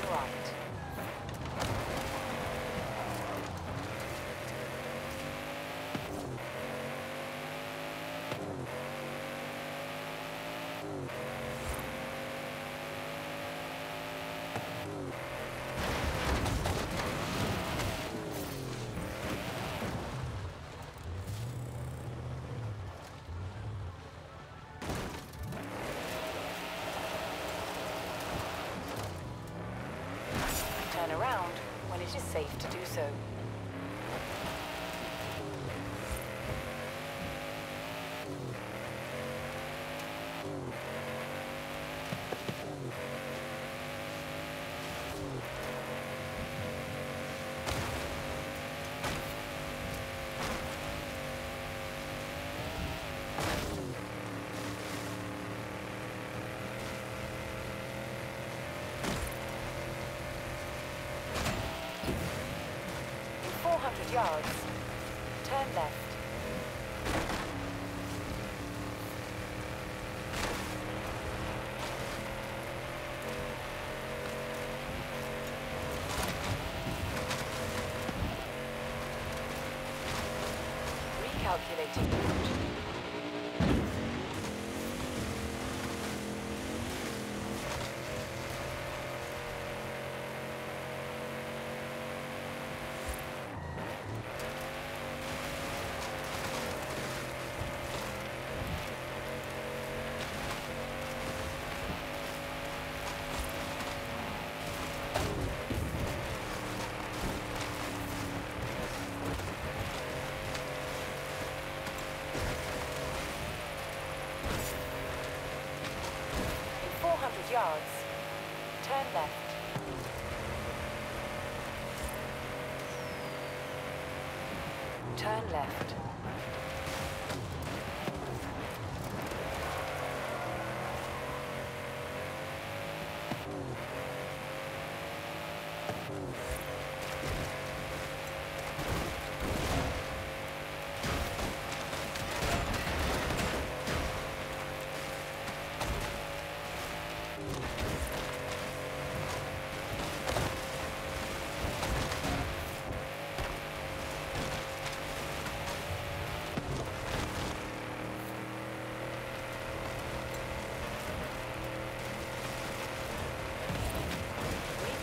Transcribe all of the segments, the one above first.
turn right. Turn around when it is safe to do so. Yards, turn left. Recalculating route. Yards, turn left. Turn left.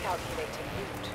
Calculating route.